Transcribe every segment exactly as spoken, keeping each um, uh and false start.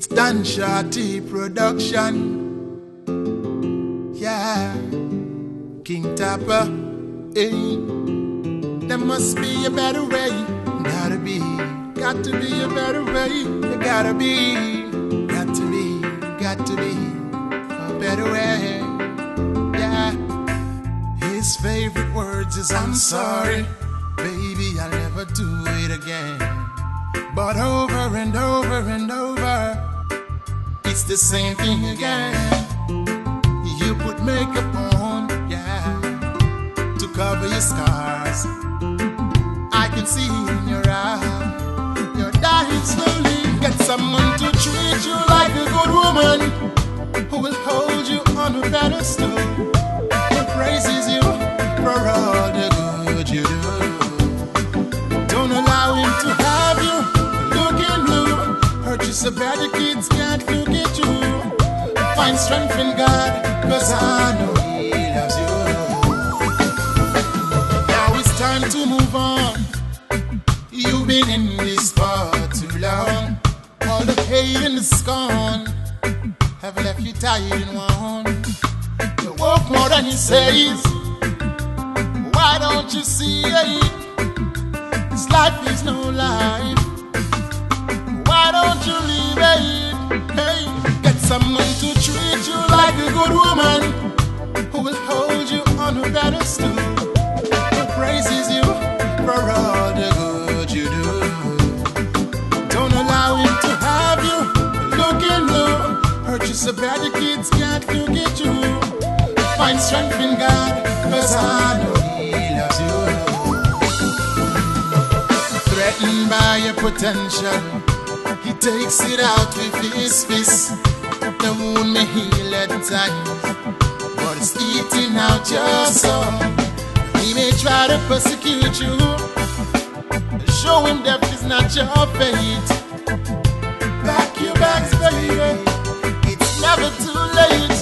It's Dan Sharty Production. Yeah, King Tappa. Hey, there must be a better way. Gotta be, got to be a better way. There gotta be, got to be, got to be a better way. Yeah. His favorite words is I'm sorry, baby, I'll never do it again. But over and over and over, it's the same thing again. You put makeup on, yeah, to cover your scars. I can see in your eye, you're dying slowly. Get someone to treat you like a good woman, who will hold you on a pedestal, who praises you for all the good you do. Don't allow him to have you looking blue, hurt you so bad the kids can't look at you. Find strength in God, cause I know He loves you. Now it's time to move on. You've been in this far too long. All the pain and the scorn have left you tired and worn. You walk more than you say. Why don't you see it? This life is no life. Why don't you leave it? Hey, get someone to treat you like a good woman, who will hold you on a pedestal, who praises you for all the good you do. Don't allow him to have you looking blue, hurt you so bad the kids can't look at you. Find strength in God, cause I know He loves you. Threatened by your potential, He takes it out with His fist. The wound may heal at times, but it's eating out your soul. He may try to persecute you, show Him death is not your fate. Back your backs, baby, it's never too late.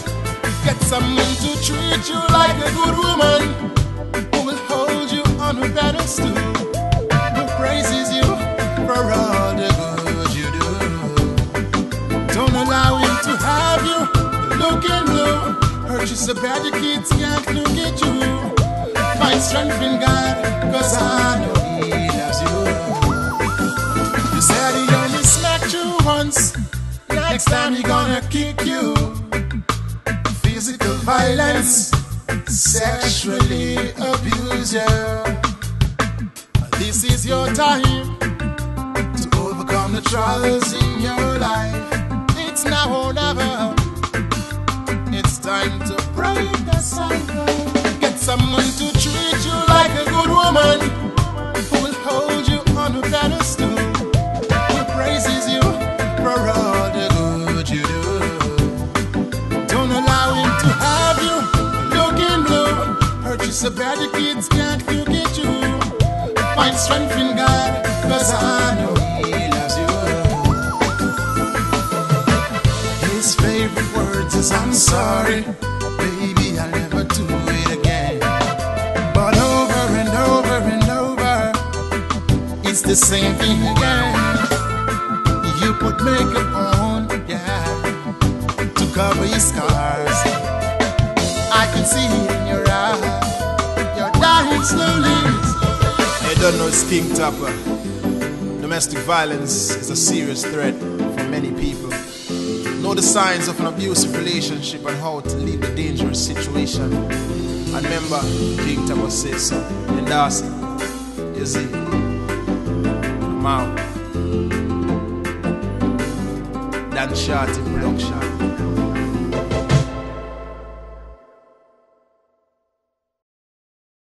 Get someone to treat you like a good woman, who will hold you on a pedestal, who praises you for all the good. Don't allow him to have you looking blue, hurt you so bad your kids can't look at you. Find strength in God, cause I know He loves you. You said He only smacked you once, next time He gonna kick you. Physical violence, sexually abuse you. This is your time to overcome the trials in your life. It's now or never. It's time to break the cycle. Get someone to treat you like a good woman, who will hold you on a pedestal, who praises you for all the good you do. Don't allow him to have you looking blue, hurt you so bad the kids can't look at you. Find strength in God, cause I know I'm sorry, baby, I'll never do it again. But over and over and over, it's the same thing again. You put makeup on, yeah, to cover your scars. I can see in your eyes, you're dying slowly. I don't know, it's King Tappa. Domestic violence is a serious threat for many people. Know the signs of an abusive relationship and how to leave the dangerous situation. And remember, King Tappa says so. Endorse it. You see? I'm out. Dan Sharty Production.